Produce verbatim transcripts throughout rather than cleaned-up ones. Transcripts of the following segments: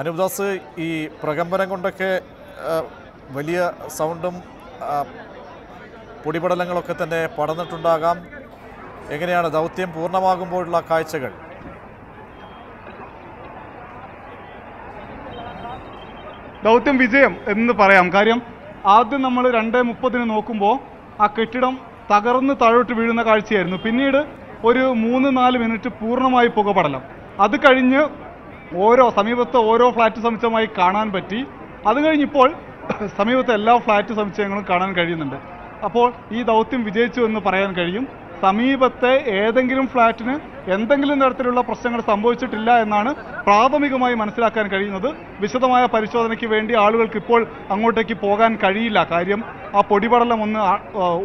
Anubdası i pragambaran kondaki veliya soundum പൊടിപടലങ്ങളൊക്കെ തന്നെ പടന്നിട്ടുണ്ടാകാം. എങ്ങനെയാണ് ദൗത്യം പൂർണ്ണമാകുമ്പോഴുള്ള കാഴ്ചകൾ? ദൗത്യം വിജയം എന്ന് പറയാം. കാര്യം ആദ്യം നമ്മൾ രണ്ട് മുപ്പതിന് നോക്കുമ്പോൾ ആ കെട്ടിടം തകർന്ന് താഴോട്ട് വീഴുന്ന കാഴ്ചയായിരുന്നു. പിന്നീട് ഒരു മൂന്ന് നാല് മിനിറ്റ് പൂർണ്ണമായി പുകപടലം, അത് കഴിഞ്ഞ് ഓരോ സമീപത്തെ ഓരോ ഫ്ലാറ്റ് സമുച്ചയമായി കാണാൻ പറ്റി. അത് കഴിഞ്ഞിപ്പോൾ സമീപത്തെ എല്ലാ ഫ്ലാറ്റ് സമുച്ചയങ്ങളും കാണാൻ കഴിയുന്നുണ്ട്. അപ്പോൾ ഈ ദൗത്യം വിജയിച്ചു എന്ന് പറയാൻ കഴിയും. സമീപത്തെ ഏതെങ്കിലും ഫ്ലാറ്റിന് എന്തെങ്കിലും തരത്തിലുള്ള പ്രശ്നങ്ങൾ സംഭവിച്ചിട്ടില്ല എന്നാണ് പ്രാഥമികമായി മനസ്സിലാക്കാൻ കഴിയുന്നത്. വിശദമായ പരിശോധനയ്ക്ക് വേണ്ടി ആളുകൾക്ക് ഇപ്പോൾ അങ്ങോട്ടേക്ക് പോകാൻ കഴിയില്ല. കാര്യം ആ പൊടിപടലം ഒന്ന്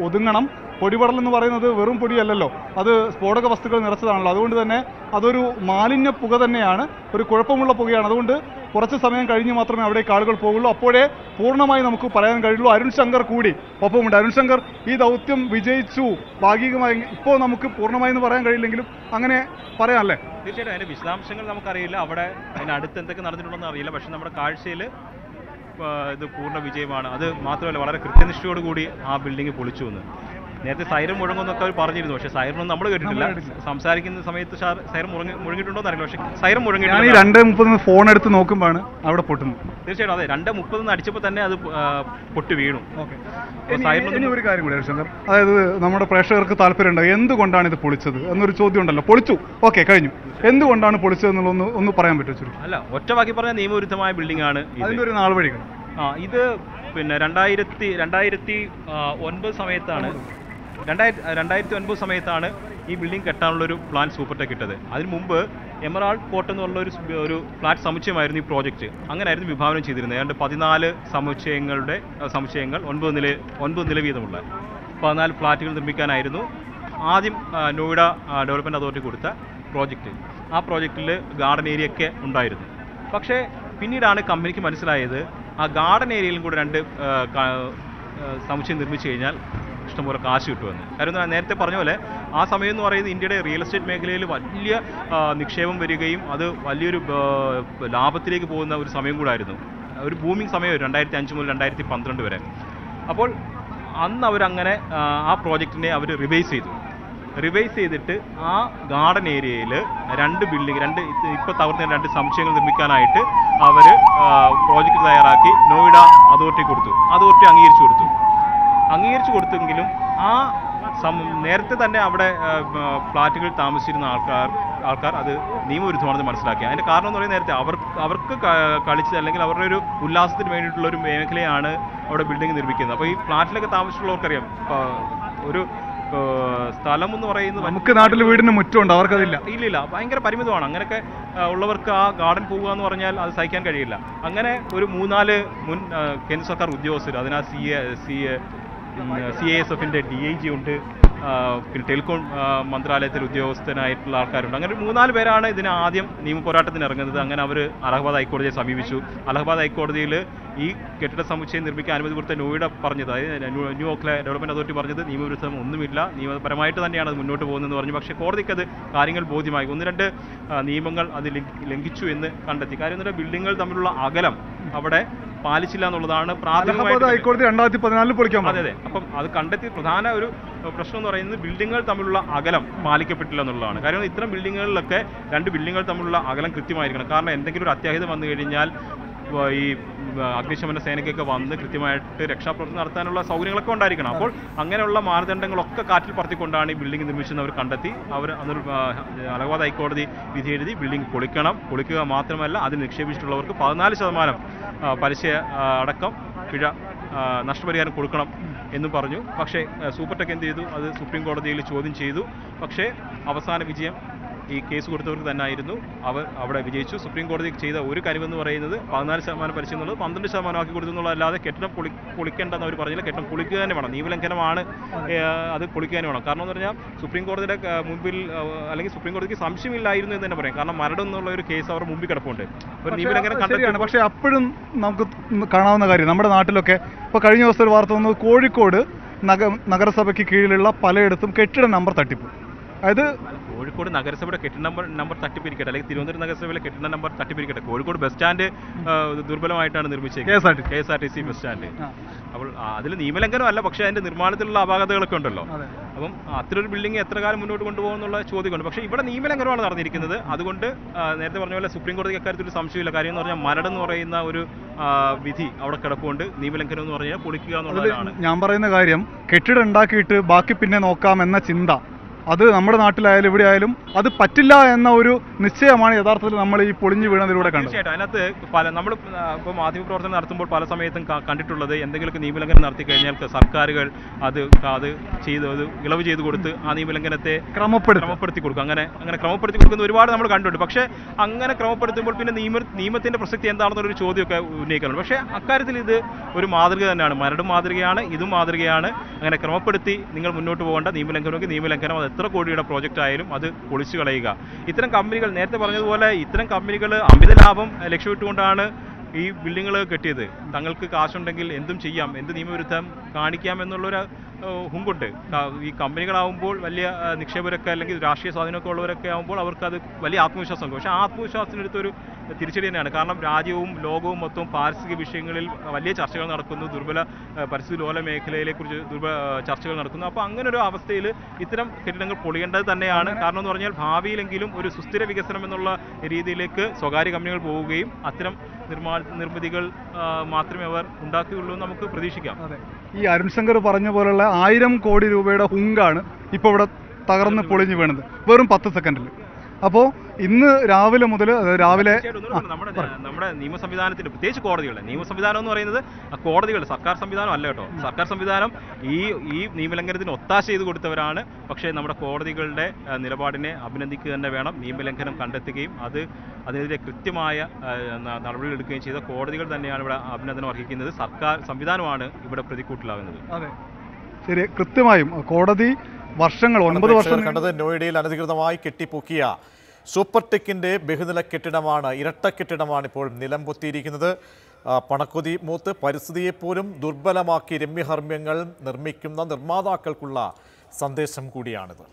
ഒതുങ്ങണം. പൊടിപടലം എന്ന് പറയുന്നത് വെറും പൊടിയല്ലല്ലോ, അത് സ്ഫോടക വസ്തുക്കൾ നിറച്ചതാണല്ലോ. അതുകൊണ്ട് തന്നെ അതൊരു മാലിന്യ പുക തന്നെയാണ്, ഒരു കുഴപ്പമുള്ള പുകയാണ്. അതുകൊണ്ട് കുറച്ച് സമയം കഴിഞ്ഞ് മാത്രമേ അവിടേക്ക് ആളുകൾ പോകുള്ളൂ. അപ്പോഴേ പൂർണ്ണമായി നമുക്ക് പറയാൻ കഴിയുള്ളൂ. അരുൺ ശങ്കർ കൂടി ഒപ്പമുണ്ട്. അരുൺ ശങ്കർ, ഈ ദൗത്യം വിജയിച്ചു ഭാഗികമായി ഇപ്പോൾ നമുക്ക് പൂർണ്ണമായി എന്ന് പറയാൻ കഴിയില്ലെങ്കിലും അങ്ങനെ പറയാം അല്ലേ? തീർച്ചയായിട്ടും അതിൻ്റെ വിശദാംശങ്ങൾ നമുക്കറിയില്ല, അവിടെ അതിനടുത്ത് എന്തൊക്കെ നടന്നിട്ടുണ്ടെന്ന് അറിയില്ല. പക്ഷെ നമ്മുടെ കാഴ്ചയിൽ ഇത് പൂർണ്ണ വിജയമാണ്. അത് മാത്രമല്ല, വളരെ കൃത്യനിഷ്ഠയോട് കൂടി ആ ബിൽഡിംഗ് പൊളിച്ചു എന്ന് നേരത്തെ സൈറൻ മുഴങ്ങുന്നൊക്കെ അവർ പറഞ്ഞിരുന്നു. പക്ഷേ സൈറനൊന്നും നമ്മൾ കേട്ടിട്ടില്ല. സംസാരിക്കുന്ന സമയത്ത് സൈറൻ മുഴങ്ങി മുഴങ്ങിയിട്ടുണ്ടോ എന്നറിയില്ല, പക്ഷേ സൈറൻ മുഴങ്ങി രണ്ട് മുപ്പതിന് ഫോൺ എടുത്ത് നോക്കുമ്പോഴാണ് അവിടെ പൊട്ടുന്നു. തീർച്ചയായിട്ടും അതെ, രണ്ട് മുപ്പതിന് അടിച്ചപ്പോൾ തന്നെ അത് പൊട്ടി വീണു. ഓക്കെ, സൈറനൊന്നും ഒരു കാര്യം കൂടി ശങ്കർ, അതായത് നമ്മുടെ പ്രേക്ഷകർക്ക് താല്പര്യമുണ്ട് എന്തുകൊണ്ടാണ് ഇത് പൊളിച്ചത് എന്നൊരു ചോദ്യം ഉണ്ടല്ലോ. പൊളിച്ചു, ഓക്കെ, കഴിഞ്ഞു. എന്തുകൊണ്ടാണ് പൊളിച്ചത് എന്നുള്ളൊന്ന് ഒന്ന് പറയാൻ പറ്റുമോ? അല്ല, ഒറ്റവാക്കി പറഞ്ഞാൽ നിയമവിരുദ്ധമായ ബിൽഡിംഗ് ആണ്. അതിൻ്റെ ഒരു നാൾ വഴികൾ ആ ഇത് പിന്നെ രണ്ടായിരത്തി രണ്ടായിരത്തി ഒൻപത് സമയത്താണ് രണ്ടായിരത്തി രണ്ടായിരത്തി ഒൻപത് സമയത്താണ് ഈ ബിൽഡിംഗ് കെട്ടാനുള്ളൊരു പ്ലാൻ സൂപ്പർടെക് ഇട്ടത്. അതിന് മുമ്പ് എമറാൾഡ് കോട്ട് എന്നുള്ള ഒരു ഒരു ഫ്ലാറ്റ് സമുച്ചയമായിരുന്നു ഈ പ്രോജക്റ്റ്. അങ്ങനെയായിരുന്നു വിഭാവനം ചെയ്തിരുന്നത്. ഏതാണ്ട് പതിനാല് സമുച്ചയങ്ങളുടെ സമുച്ചയങ്ങൾ ഒൻപത് നില ഒൻപത് നില വീതമുള്ള പതിനാല് ഫ്ലാറ്റുകൾ നിർമ്മിക്കാനായിരുന്നു ആദ്യം നോയിഡ ഡെവലപ്മെൻറ്റ് അതോറിറ്റി കൊടുത്ത പ്രോജക്റ്റ്. ആ പ്രോജക്റ്റിൽ ഗാർഡൻ ഏരിയയൊക്കെ ഉണ്ടായിരുന്നു. പക്ഷേ പിന്നീടാണ് കമ്പനിക്ക് മനസ്സിലായത് ആ ഗാർഡൻ ഏരിയയിലും കൂടെ രണ്ട് സമുച്ചയം നിർമ്മിച്ചു കഴിഞ്ഞാൽ ഇഷ്ടംപോലെ കാശ് കിട്ടുമെന്ന്. കാര്യം നേരത്തെ പറഞ്ഞ പോലെ ആ സമയം എന്ന് പറയുന്നത് ഇന്ത്യയുടെ റിയൽ എസ്റ്റേറ്റ് മേഖലയിൽ വലിയ നിക്ഷേപം വരികയും അത് വലിയൊരു ലാഭത്തിലേക്ക് പോകുന്ന ഒരു സമയം കൂടായിരുന്നു. ഒരു ബൂമിങ് സമയമായിരുന്നു രണ്ടായിരത്തി അഞ്ച് മുതൽ രണ്ടായിരത്തി പന്ത്രണ്ട് വരെ. അപ്പോൾ അന്ന് അവരങ്ങനെ ആ പ്രോജക്റ്റിനെ അവർ റിവൈസ് ചെയ്തു. റിവൈസ് ചെയ്തിട്ട് ആ ഗാർഡൻ ഏരിയയിൽ രണ്ട് ബിൽഡിംഗ് രണ്ട് ഇപ്പോൾ തകർന്ന രണ്ട് സമുച്ചയങ്ങൾ നിർമ്മിക്കാനായിട്ട് അവർ പ്രോജക്റ്റ് തയ്യാറാക്കി നോയിഡ അതോറിറ്റി കൊടുത്തു. അതോറിറ്റി അംഗീകരിച്ചു കൊടുത്തു. അംഗീകരിച്ചു കൊടുത്തെങ്കിലും ആ നേരത്തെ തന്നെ അവിടെ ഫ്ലാറ്റുകൾ താമസിച്ചിരുന്ന ആൾക്കാർ ആൾക്കാർ അത് നിയമവിരുദ്ധമാണെന്ന് മനസ്സിലാക്കി. അതിൻ്റെ കാരണം എന്ന് പറയുന്നത് നേരത്തെ അവർ അവർക്ക് കളിച്ചത് അല്ലെങ്കിൽ അവരുടെ ഒരു ഉല്ലാസത്തിന് വേണ്ടിയിട്ടുള്ള ഒരു മേഖലയാണ് അവിടെ ബിൽഡിംഗ് നിർമ്മിക്കുന്നത്. അപ്പോൾ ഈ ഫ്ലാറ്റിലൊക്കെ താമസിച്ചിട്ടുള്ളവർക്കറിയാം ഒരു സ്ഥലം എന്ന് പറയുന്നത് നമുക്ക് നാട്ടിൽ വീടിന് മുറ്റമുണ്ട്, അവർക്കതില്ല. ഇല്ല ഇല്ല ഭയങ്കര പരിമിതമാണ്. അങ്ങനെയൊക്കെ ഉള്ളവർക്ക് ആ ഗാർഡൻ പോവുക എന്ന് പറഞ്ഞാൽ അത് സഹിക്കാൻ കഴിയില്ല. അങ്ങനെ ഒരു മൂന്നാല് മുൻ കേന്ദ്ര സർക്കാർ ഉദ്യോഗസ്ഥർ, അതിനാ C A C A C A S എഫിൻ്റെ ഡി ഐ ജി ഉണ്ട്, പിന്നെ ടെലികോം മന്ത്രാലയത്തിൽ ഉദ്യോഗസ്ഥനായിട്ടുള്ള ആൾക്കാരുണ്ട്. അങ്ങനെ ഒരു മൂന്നാല് പേരാണ് ഇതിന് ആദ്യം നിയമ പോരാട്ടത്തിന് ഇറങ്ങുന്നത്. അങ്ങനെ അവർ അലഹബാദ് ഹൈക്കോടതിയെ സമീപിച്ചു. അലഹബാദ് ഹൈക്കോടതിയിൽ ഈ കെട്ടിട സമുച്ചയം നിർമ്മിക്കാൻ അനുമതി കൊടുത്ത നോയിഡ പറഞ്ഞത്, അതായത് ന്യൂയോർക്കിലെ ഡെവലപ്മെൻറ്റ് അതോറിറ്റി പറഞ്ഞത് നിയമവിരുദ്ധം ഒന്നുമില്ല, നിയമപരമായിട്ട് തന്നെയാണ് അത് മുന്നോട്ട് പോകുന്നതെന്ന് പറഞ്ഞു. പക്ഷേ കോടതിക്കത് കാര്യങ്ങൾ ബോധ്യമായി. ഒന്ന് രണ്ട് നിയമങ്ങൾ അത് ലംഘിച്ചു എന്ന് കണ്ടെത്തി. കാര്യം എന്ന് പറഞ്ഞാൽ ബിൽഡിങ്ങുകൾ തമ്മിലുള്ള അകലം അവിടെ പാലിച്ചില്ല എന്നുള്ളതാണ് പ്രാഥമികമായിട്ട് രണ്ടായിരത്തി പതിനാലിൽ പൊളിക്കാൻ. അതെ അതെ അപ്പം അത് കണ്ടെത്തി. പ്രധാന ഒരു പ്രശ്നം എന്ന് പറയുന്നത് ബിൽഡിങ്ങുകൾ തമ്മിലുള്ള അകലം പാലിക്കപ്പെട്ടില്ല എന്നുള്ളതാണ്. കാരണം ഇത്തരം ബിൽഡിങ്ങുകളിലൊക്കെ രണ്ട് ബിൽഡിങ്ങുകൾ തമ്മിലുള്ള അകലം കൃത്യമായിരിക്കണം. കാരണം എന്തെങ്കിലും ഒരു അത്യാഹിതം വന്നു കഴിഞ്ഞാൽ ഈ അഗ്നിശമന സേനയ്ക്കൊക്കെ വന്ന് കൃത്യമായിട്ട് രക്ഷാപ്രവർത്തനം നടത്താനുള്ള സൗകര്യങ്ങളൊക്കെ ഉണ്ടായിരിക്കണം. അപ്പോൾ അങ്ങനെയുള്ള മാനദണ്ഡങ്ങളൊക്കെ കാറ്റിൽ പറത്തിക്കൊണ്ടാണ് ഈ ബിൽഡിംഗ് നിർമ്മിച്ചതെന്ന് അവർ കണ്ടെത്തി. അവർ അതൊരു അലഹബാദ് ഹൈക്കോടതി വിധി എഴുതി ബിൽഡിംഗ് പൊളിക്കണം. പൊളിക്കുക മാത്രമല്ല അതിൽ നിക്ഷേപിച്ചിട്ടുള്ളവർക്ക് പതിനാല് ശതമാനം പലിശ അടക്കം പിഴ നഷ്ടപരിഹാരം കൊടുക്കണം എന്നും പറഞ്ഞു. പക്ഷേ സൂപ്രണ്ടെന്റ് എന്ത് ചെയ്തു? അത് സുപ്രീം കോടതിയിൽ ചോദ്യം ചെയ്തു. പക്ഷേ അവസാന വിജയം ഈ കേസ് കൊടുത്തവർക്ക് തന്നെ ആയിരുന്നു. അവർ അവിടെ വിജയിച്ചു. സുപ്രീം കോടതി ചെയ്ത ഒരു കാര്യമെന്ന് പറയുന്നത് പതിനാല് ശതമാനം പലിശ എന്നുള്ളത് പന്ത്രണ്ട് ശതമാനം ആക്കി കൊടുത്തുന്നുള്ളതല്ലാതെ കെട്ടിടം പൊളി പൊളിക്കേണ്ടെന്ന് അവർ പറഞ്ഞില്ല. കെട്ടിടം പൊളിക്കുക തന്നെ വേണം. നിയമലംഘനമാണ്, അത് പൊളിക്കുക തന്നെ വേണം. കാരണം എന്ന് പറഞ്ഞാൽ സുപ്രീം കോടതിയുടെ മുമ്പിൽ അല്ലെങ്കിൽ സുപ്രീം കോടതിക്ക് സംശയമില്ലായിരുന്നു എന്ന് തന്നെ പറയാം. കാരണം മരട് എന്നുള്ള ഒരു കേസ് അവർ മുമ്പിൽ കിടപ്പുണ്ട്, ഒരു നിയമലംഘനം കണ്ടെത്തിയാണ്. പക്ഷേ അപ്പോഴും നമുക്ക് കാണാവുന്ന കാര്യം നമ്മുടെ നാട്ടിലൊക്കെ ഇപ്പോൾ കഴിഞ്ഞ ദിവസം ഒരു വാർത്ത വന്നത്, കോഴിക്കോട് നഗ നഗരസഭയ്ക്ക് കീഴിലുള്ള പലയിടത്തും കെട്ടിട നമ്പർ തട്ടിപ്പ്. അതായത് കോഴിക്കോട് നഗരസഭയുടെ കെട്ടിട നമ്പർ നമ്പർ തട്ടിപ്പിരിക്കട്ടെ, അല്ലെങ്കിൽ തിരുവനന്തപുരം നഗരസഭയിലെ കെട്ടിട നമ്പർ തട്ടിപ്പിരിക്കട്ടെ. കോഴിക്കോട് ബസ് സ്റ്റാൻഡ് ദുർബലമായിട്ടാണ് നിർമ്മിച്ചത്, K S R T C bus stand. അപ്പോൾ അതിൽ നിയമലംഘനം അല്ല, പക്ഷേ അതിൻ്റെ നിർമ്മാണത്തിലുള്ള അപാകതകളൊക്കെ ഉണ്ടല്ലോ. അപ്പം അത്രയൊരു ബിൽഡിംഗ് എത്ര കാലം മുന്നോട്ട് കൊണ്ടുപോകുന്നുള്ള ചോദ്യമുണ്ട്. പക്ഷേ ഇവിടെ നിയമലംഘനമാണ് നടന്നിരിക്കുന്നത്. അതുകൊണ്ട് നേരത്തെ പറഞ്ഞ പോലെ സുപ്രീം കോടതിക്ക് അക്കാര്യത്തിൽ സംശയമില്ല. കാര്യം എന്ന് പറഞ്ഞാൽ മരട് എന്ന് പറയുന്ന ഒരു വിധി അവിടെ കിടപ്പുണ്ട്. നിയമലംഘനം എന്ന് പറഞ്ഞാൽ പൊളിക്കുക എന്നുള്ളതാണ്. ഞാൻ പറയുന്ന കാര്യം കെട്ടിടം ഉണ്ടാക്കിയിട്ട് ബാക്കി പിന്നെ നോക്കാം എന്ന ചിന്ത, അത് നമ്മുടെ നാട്ടിലായാലും ഇവിടെ ആയാലും അത് പറ്റില്ല എന്ന ഒരു നിശ്ചയമാണ് യഥാർത്ഥത്തിൽ നമ്മൾ ഈ പൊളിഞ്ഞു വീണതിലൂടെ കണ്ടത്. തീർച്ചയായിട്ടും അതിനകത്ത് പല നമ്മൾ ഇപ്പോൾ മാധ്യമപ്രവർത്തനം നടത്തുമ്പോൾ പല സമയത്തും കണ്ടിട്ടുള്ളത്, എന്തെങ്കിലുമൊക്കെ നിയമലംഘനം നടത്തി കഴിഞ്ഞാൽ സർക്കാരുകൾ അത് അത് ചെയ്ത് അത് ഇളവ് ചെയ്ത് കൊടുത്ത് ആ നിയമലംഘനത്തെ ക്രമപ്പെടുത്തി കൊടുക്കും. അങ്ങനെ അങ്ങനെ ക്രമപ്പെടുത്തി കൊടുക്കുന്ന ഒരുപാട് നമ്മൾ കണ്ടിട്ടുണ്ട്. പക്ഷേ അങ്ങനെ ക്രമപ്പെടുത്തുമ്പോൾ പിന്നെ നിയമ നിയമത്തിൻ്റെ പ്രസക്തി എന്താണെന്നൊരു ചോദ്യമൊക്കെ ഉന്നയിക്കാറുണ്ട്. പക്ഷേ അക്കാര്യത്തിൽ ഇത് ഒരു മാതൃക തന്നെയാണ്. മരടും മാതൃകയാണ്, ഇതും മാതൃകയാണ്. അങ്ങനെ ക്രമപ്പെടുത്തി നിങ്ങൾ മുന്നോട്ട് പോകേണ്ട, നിയമലംഘനമെങ്കിൽ നിയമലംഘനം, അത് എത്ര കോടിയുടെ പ്രോജക്റ്റ് ആയാലും അത് പൊളിച്ചു കളയുക. ഇത്തരം കമ്പനികൾ, നേരത്തെ പറഞ്ഞതുപോലെ ഇത്തരം കമ്പനികൾ അമിത ലാഭം ലക്ഷ്യമിട്ടുകൊണ്ടാണ് ഈ ബിൽഡിങ്ങുകൾ കെട്ടിയത്. തങ്ങൾക്ക് കാശുണ്ടെങ്കിൽ എന്തും ചെയ്യാം, എന്ത് നിയമവിരുദ്ധം കാണിക്കാം എന്നുള്ളൊരു ഹുങ്കുണ്ട്. ഈ കമ്പനികളാവുമ്പോൾ വലിയ നിക്ഷേപരൊക്കെ അല്ലെങ്കിൽ രാഷ്ട്രീയ സ്വാധീനമൊക്കെ ഉള്ളവരൊക്കെ ആകുമ്പോൾ അവർക്കത് വലിയ ആത്മവിശ്വാസമുണ്ട്. പക്ഷേ ആ ആത്മവിശ്വാസത്തിനടുത്തൊരു തിരിച്ചടി തന്നെയാണ്. കാരണം രാജ്യവും ലോകവും മൊത്തം പാരിസ്ഥിതിക വിഷയങ്ങളിൽ വലിയ ചർച്ചകൾ നടക്കുന്നു, ദുർബല പരിസ്ഥിതി ലോല മേഖലയിലെക്കുറിച്ച് ദുർബല ചർച്ചകൾ നടക്കുന്നു. അപ്പോൾ അങ്ങനെ ഒരു അവസ്ഥയിൽ ഇത്തരം കെട്ടിടങ്ങൾ പൊളിയേണ്ടത് തന്നെയാണ്. കാരണം എന്ന് പറഞ്ഞാൽ ഭാവിയിലെങ്കിലും ഒരു സുസ്ഥിര വികസനം എന്നുള്ള രീതിയിലേക്ക് സ്വകാര്യ കമ്പനികൾ പോവുകയും അത്തരം നിർമ്മാ നിർമ്മിതികൾ മാത്രമേ അവർ ഉണ്ടാക്കുകയുള്ളൂ എന്ന് നമുക്ക് പ്രതീക്ഷിക്കാം. ഈ അരുൺ ശങ്കർ പറഞ്ഞ പോലുള്ള ആയിരം കോടി രൂപയുടെ ഹുങ്കാണ് ഇപ്പോൾ ഇവിടെ തകർന്ന് പൊളിഞ്ഞു വീണത് വെറും പത്ത് സെക്കൻഡിൽ. അപ്പോൾ ഇന്ന് രാവിലെ മുതൽ രാവിലെ നമ്മുടെ നമ്മുടെ നിയമ സംവിധാനത്തിൻ്റെ, പ്രത്യേകിച്ച് കോടതികളുടെ നിയമ സംവിധാനം എന്ന് പറയുന്നത് കോടതികളുടെ സർക്കാർ സംവിധാനം അല്ല കേട്ടോ. സർക്കാർ സംവിധാനം ഈ ഈ നിയമലംഘനത്തിന് ഒത്താശ ചെയ്ത് കൊടുത്തവരാണ്. പക്ഷേ നമ്മുടെ കോടതികളുടെ നിലപാടിനെ അഭിനന്ദിക്കുക തന്നെ വേണം. നിയമലംഘനം കണ്ടെത്തുകയും അത് അതിനെതിരെ കൃത്യമായ നടപടികളെടുക്കുകയും ചെയ്ത കോടതികൾ തന്നെയാണ് ഇവിടെ അഭിനന്ദനം അർഹിക്കുന്നത്. സർക്കാർ സംവിധാനമാണ് ഇവിടെ പ്രതിക്കൂട്ടിലാകുന്നത്. അതെ, ശരി, കൃത്യമായും കോടതി വർഷങ്ങൾ ഒൻപത് വർഷം കണ്ടത് നോയിഡയിൽ അനധികൃതമായി കെട്ടിപ്പൊക്കിയ സൂപ്പർ ടെക്കിൻ്റെ ബഹുനില കെട്ടിടമാണ്, ഇരട്ട കെട്ടിടമാണ് ഇപ്പോൾ നിലം പൊത്തിയിരിക്കുന്നത്. പണക്കൊതി മൂത്ത് പരിസ്ഥിതിയെപ്പോലും ദുർബലമാക്കി രമ്യഹർമ്മ്യങ്ങൾ നിർമ്മിക്കുന്ന നിർമ്മാതാക്കൾക്കുള്ള സന്ദേശം കൂടിയാണിത്.